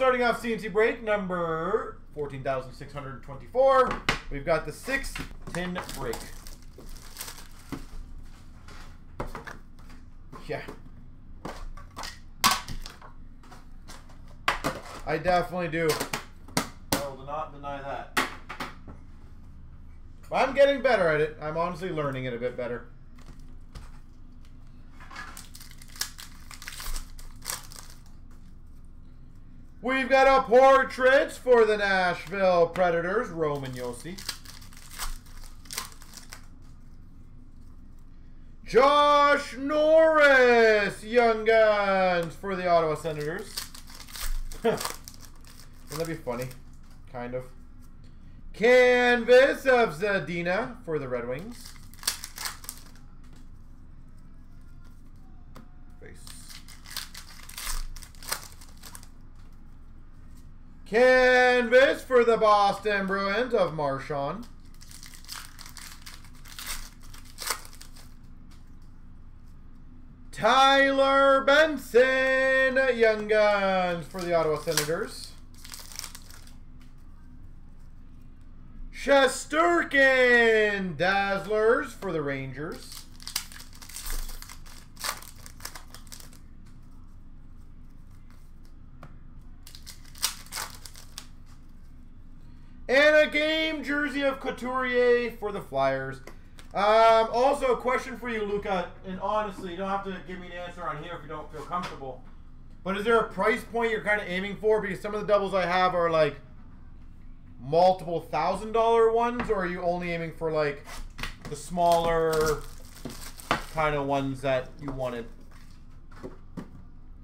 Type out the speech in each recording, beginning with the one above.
Starting off CNC break number 14,624. We've got the 6/10 break. Yeah. I definitely do. I will not deny that. I'm getting better at it. I'm honestly learning it a bit better. We've got a Portraits for the Nashville Predators, Roman Josi. Josh Norris, Young Guns for the Ottawa Senators. Wouldn't that be funny? Kind of. Canvas of Zadina for the Red Wings. Face. Canvas for the Boston Bruins of Marchand. Tyler Benson, Young Guns for the Ottawa Senators. Shesterkin, Dazzlers for the Rangers. And a game jersey of Couturier for the Flyers. Also, a question for you, Luca, and honestly, you don't have to give me an answer on here if you don't feel comfortable. But is there a price point you're kind of aiming for? Because some of the doubles I have are like multiple $1,000 ones, or are you only aiming for like the smaller kind of ones that you wanted?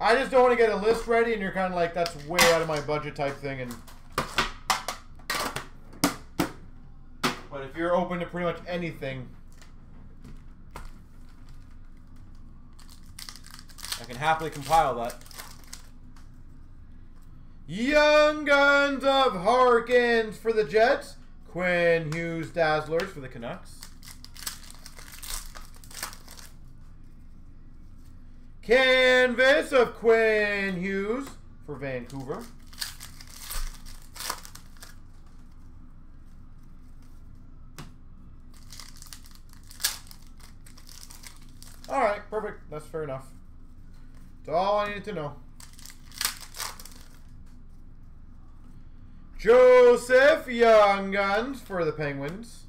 I just don't want to get a list ready and you're kind of like, that's way out of my budget type thing. And but if you're open to pretty much anything, I can happily compile that. Young Guns of Harkins for the Jets. Quinn Hughes, Dazzlers for the Canucks. Canvas of Quinn Hughes for Vancouver. All right, perfect. That's fair enough. That's all I needed to know. Joseph Young Guns for the Penguins.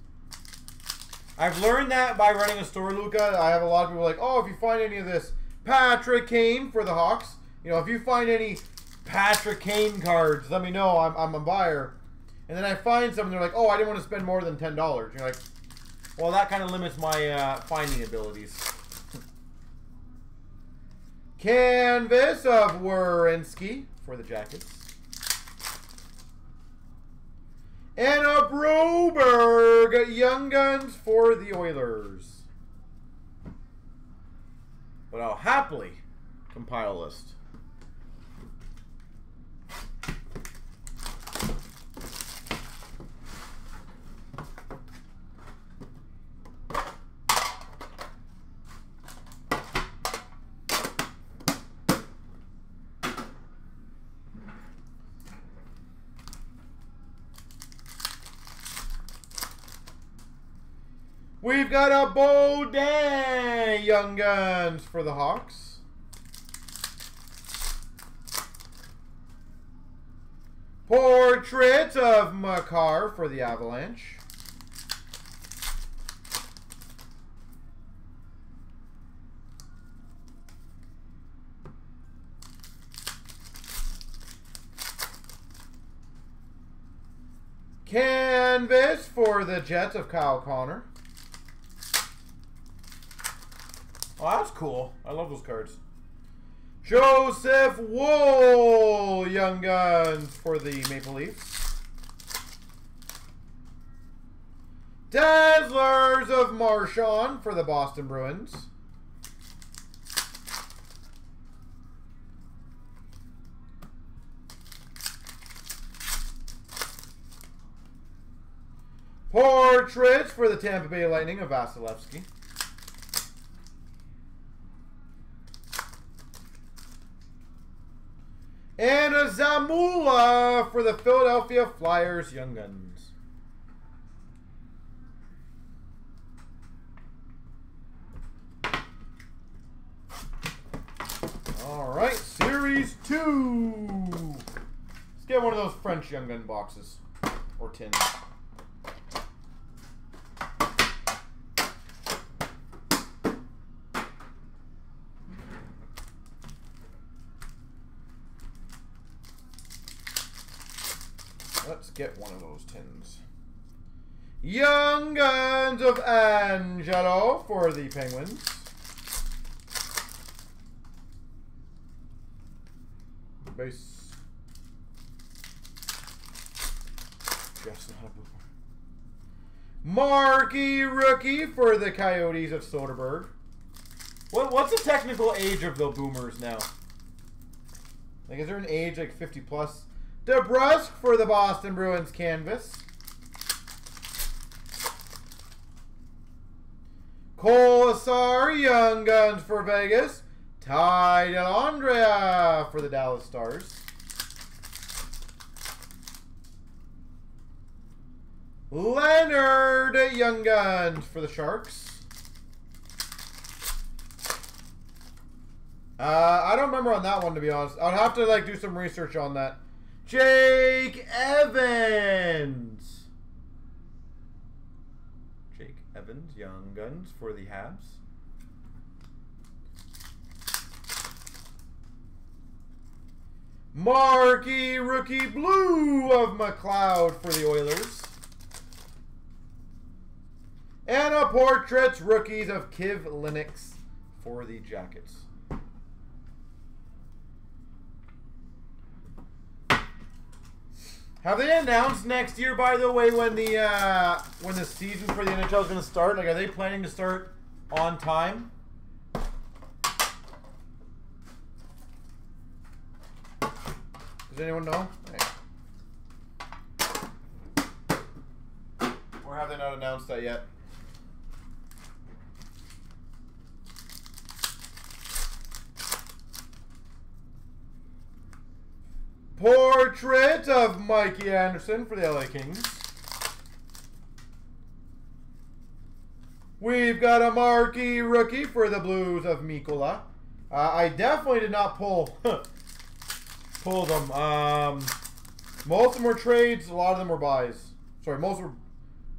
I've learned that by running a store, Luca. I have a lot of people like, oh, if you find any of this Patrick Kane for the Hawks, you know, if you find any Patrick Kane cards, let me know. I'm a buyer. And then I find some, and they're like, oh, I didn't want to spend more than $10. You're like, well, that kind of limits my finding abilities. Canvas of Werensky for the Jackets. And a Broberg, Young Guns for the Oilers. But I'll happily compile a list. We've got a Beaudet, Young Guns for the Hawks. Portrait of Makar for the Avalanche. Canvas for the Jets of Kyle Connor. Oh, that's cool. I love those cards. Joseph Woll, Young Guns for the Maple Leafs. Dazzlers of Marchand for the Boston Bruins. Portraits for the Tampa Bay Lightning of Vasilevsky. And a Zamula for the Philadelphia Flyers Young Guns. All right, Series 2. Let's get one of those French Young Gun boxes or tins. Let's get one of those tins. Young Guns of Angelo for the Penguins. Base. Just not a Marky Rookie for the Coyotes of Soderbergh. What's the technical age of the Boomers now? Like, is there an age like 50 plus? DeBrusk for the Boston Bruins canvas. Colasaur Young Guns for Vegas. Ty DeAndrea for the Dallas Stars. Leonard Young Guns for the Sharks. I don't remember on that one, to be honest. I'd have to like do some research on that. Jake Evans. Jake Evans, Young Guns for the Habs. Marky Rookie Blue of McLeod for the Oilers. And a Portraits Rookies of Kiv Linux for the Jackets. Have they announced next year, by the way, when the season for the NHL is going to start? Like, are they planning to start on time? Does anyone know? Hey. Or have they not announced that yet? Portrait of Mikey Anderson for the LA Kings. We've got a Marquee Rookie for the Blues of Mikola. I definitely did not pull them. Most of them were trades. A lot of them were buys. Sorry, most were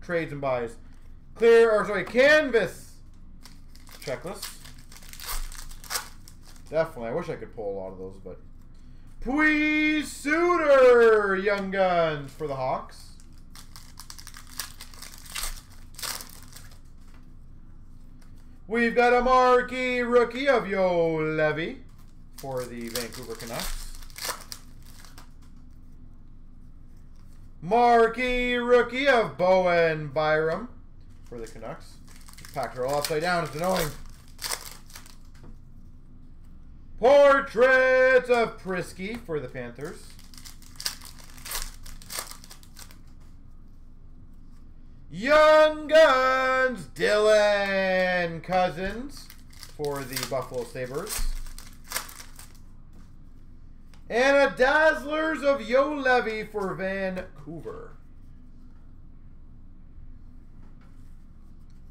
trades and buys. Canvas checklist. Definitely. I wish I could pull a lot of those, but. Puis Suter Young Guns for the Hawks. We've got a Marquee Rookie of Yo Levy for the Vancouver Canucks. Marquee Rookie of Bowen Byram for the Canucks. Packed her all upside down, it's annoying. Portrait of Prisky for the Panthers. Young Guns, Dylan Cousins for the Buffalo Sabres. And a Dazzlers of Yo Levy for Vancouver.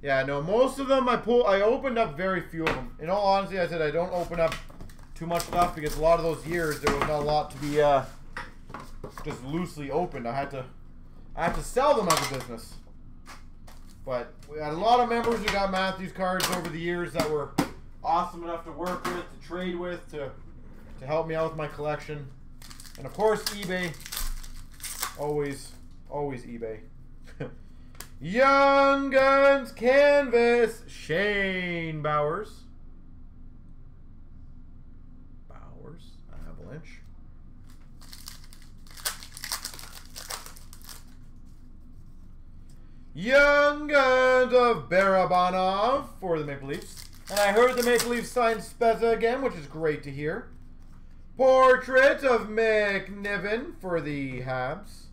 Yeah, no, most of them I opened up very few of them. In all honesty, I said I don't open up too much stuff because a lot of those years there was not a lot to be just loosely opened. I had to sell them as a business. But we had a lot of members who got Matthews cards over the years that were awesome enough to work with, to trade with, to help me out with my collection. And of course eBay. Always eBay. Young Guns Canvas Shane Bowers. Avalanche. Young Guns of Barabanov for the Maple Leafs. And I heard the Maple Leafs signed Spezza again, which is great to hear. Portrait of McNiven for the Habs.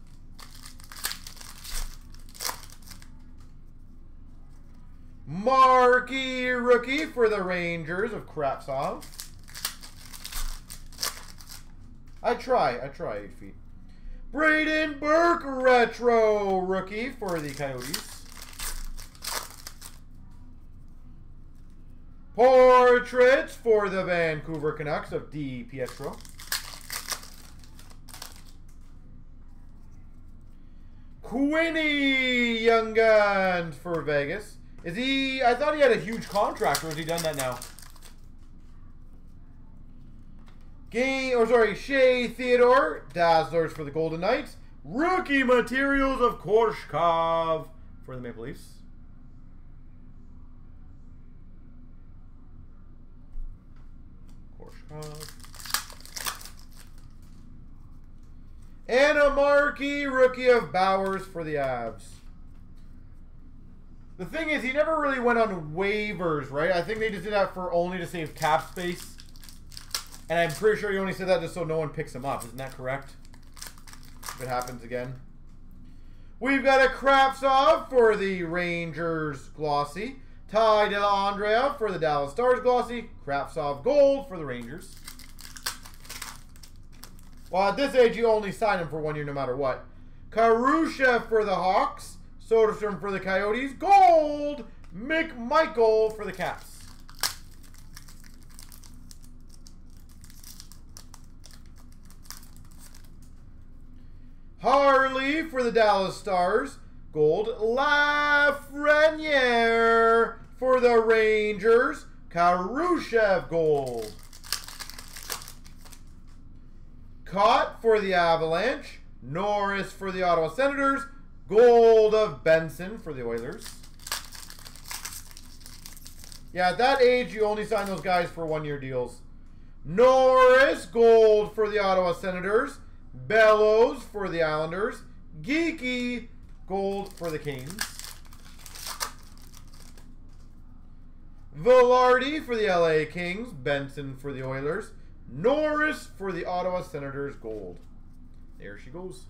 Marquee Rookie for the Rangers of Krapsov. I try 8 feet. Braden Burke, retro rookie for the Coyotes. Portraits for the Vancouver Canucks of DiPietro. Quinny Young Guns for Vegas. Is he? I thought he had a huge contract, or has he done that now? Shea Theodore, Dazzlers for the Golden Knights. Rookie materials of Korshkov for the Maple Leafs. Korshkov. And a marquee rookie of Bowers for the Avs. The thing is, he never really went on waivers, right? I think they just did that for only to save cap space. And I'm pretty sure you only said that just so no one picks him up. Isn't that correct? If it happens again. We've got a Krapsov for the Rangers Glossy. Ty DeAndrea for the Dallas Stars Glossy. Krapsov Gold for the Rangers. Well, at this age, you only sign him for 1 year no matter what. Karusha for the Hawks. Soderbergh for the Coyotes. Gold! McMichael for the Caps. Harley for the Dallas Stars. Gold. Lafreniere for the Rangers. Karushev Gold. Cott for the Avalanche. Norris for the Ottawa Senators. Gold of Benson for the Oilers. Yeah, at that age, you only sign those guys for 1 year deals. Norris Gold for the Ottawa Senators. Bellows for the Islanders. Geeky Gold for the Kings. Velarde for the LA Kings. Benson for the Oilers. Norris for the Ottawa Senators Gold. There she goes.